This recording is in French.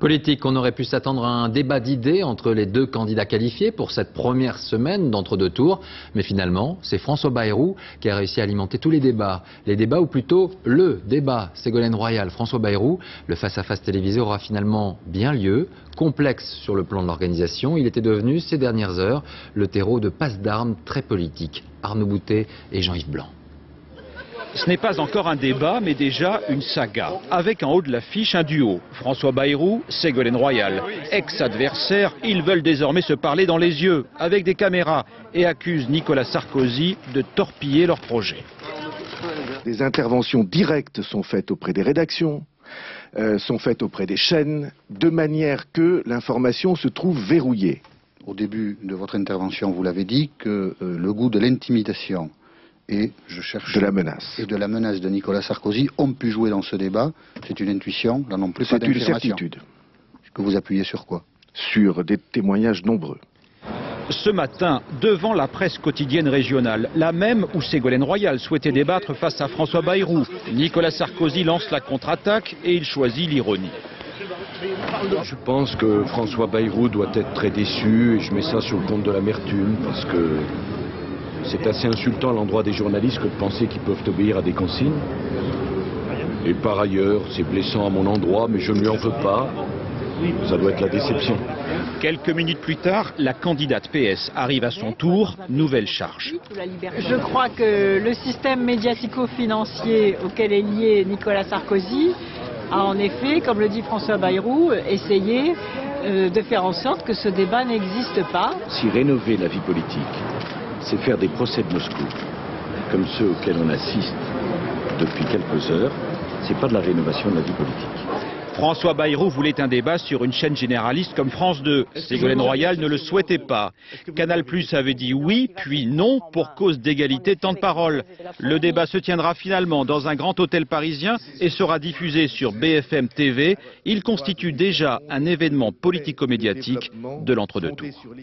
Politique, on aurait pu s'attendre à un débat d'idées entre les deux candidats qualifiés pour cette première semaine d'entre-deux tours. Mais finalement, c'est François Bayrou qui a réussi à alimenter tous les débats. Les débats, ou plutôt le débat Ségolène Royal, François Bayrou. Le face-à-face télévisé aura finalement bien lieu. Complexe sur le plan de l'organisation, il était devenu ces dernières heures le terreau de passe d'armes très politique. Arnaud Boutet et Jean-Yves Blanc. Ce n'est pas encore un débat, mais déjà une saga, avec en haut de l'affiche un duo. François Bayrou, Ségolène Royal. Ex-adversaires, ils veulent désormais se parler dans les yeux, avec des caméras, et accusent Nicolas Sarkozy de torpiller leur projet. Des interventions directes sont faites auprès des rédactions, sont faites auprès des chaînes, de manière que l'information se trouve verrouillée. Au début de votre intervention, vous l'avez dit, que le goût de l'intimidation et je cherche de la menace. Et de la menace de Nicolas Sarkozy, on peut jouer dans ce débat. C'est une intuition, là non plus pas d'information. C'est une certitude. Que vous appuyez sur quoi? Sur des témoignages nombreux. Ce matin, devant la presse quotidienne régionale, la même où Ségolène Royal souhaitait débattre face à François Bayrou, Nicolas Sarkozy lance la contre-attaque et il choisit l'ironie. Je pense que François Bayrou doit être très déçu et je mets ça sur le compte de l'amertume parce que... c'est assez insultant à l'endroit des journalistes que de penser qu'ils peuvent obéir à des consignes. Et par ailleurs, c'est blessant à mon endroit, mais je ne lui en veux pas. Ça doit être la déception. Quelques minutes plus tard, la candidate PS arrive à son tour, nouvelle charge. Je crois que le système médiatico-financier auquel est lié Nicolas Sarkozy a en effet, comme le dit François Bayrou, essayé de faire en sorte que ce débat n'existe pas. Si rénover la vie politique, c'est faire des procès de Moscou, comme ceux auxquels on assiste depuis quelques heures. C'est pas de la rénovation de la vie politique. François Bayrou voulait un débat sur une chaîne généraliste comme France 2. Ségolène Royal ne le souhaitait pas. Canal Plus avait dit oui, puis non, pour cause d'égalité de temps de parole. Le débat se tiendra finalement dans un grand hôtel parisien et sera diffusé sur BFM TV. Il constitue déjà un événement politico-médiatique de l'entre-deux-tours.